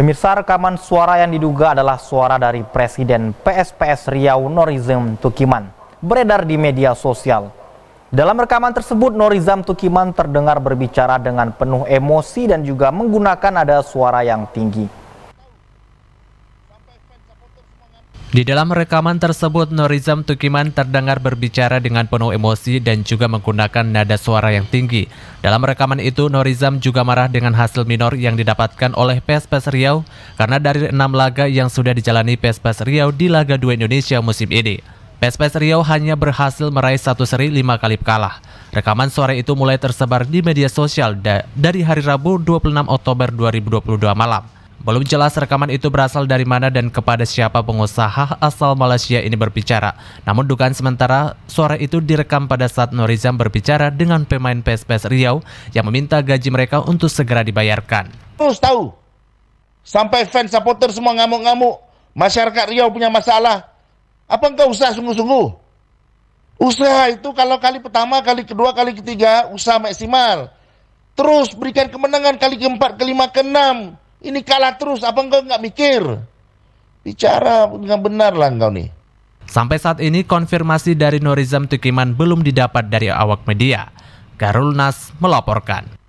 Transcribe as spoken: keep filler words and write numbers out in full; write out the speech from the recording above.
Pemirsa, rekaman suara yang diduga adalah suara dari Presiden P S P S Riau Norizam Tukiman beredar di media sosial. Dalam rekaman tersebut, Norizam Tukiman terdengar berbicara dengan penuh emosi dan juga menggunakan nada suara yang tinggi. Di dalam rekaman tersebut, Norizam Tukiman terdengar berbicara dengan penuh emosi dan juga menggunakan nada suara yang tinggi. Dalam rekaman itu, Norizam juga marah dengan hasil minor yang didapatkan oleh P S P S Riau karena dari enam laga yang sudah dijalani P S P S Riau di Laga dua Indonesia musim ini, P S P S Riau hanya berhasil meraih satu seri lima kali kalah. Rekaman suara itu mulai tersebar di media sosial da dari hari Rabu dua puluh enam Oktober dua ribu dua puluh dua malam. Belum jelas rekaman itu berasal dari mana dan kepada siapa pengusaha asal Malaysia ini berbicara. Namun dugaan sementara, suara itu direkam pada saat Norizam berbicara dengan pemain P S P S Riau yang meminta gaji mereka untuk segera dibayarkan. Terus tahu, sampai fans supporter semua ngamuk-ngamuk, masyarakat Riau punya masalah. Apa enggak usaha sungguh-sungguh? Usaha itu kalau kali pertama, kali kedua, kali ketiga, usaha maksimal. Terus berikan kemenangan kali keempat, kelima, keenam. Ini kalah terus, apa engkau nggak mikir? Bicara dengan benar lah engkau nih. Sampai saat ini konfirmasi dari Norizam Tukiman belum didapat dari awak media. Garul Nas melaporkan.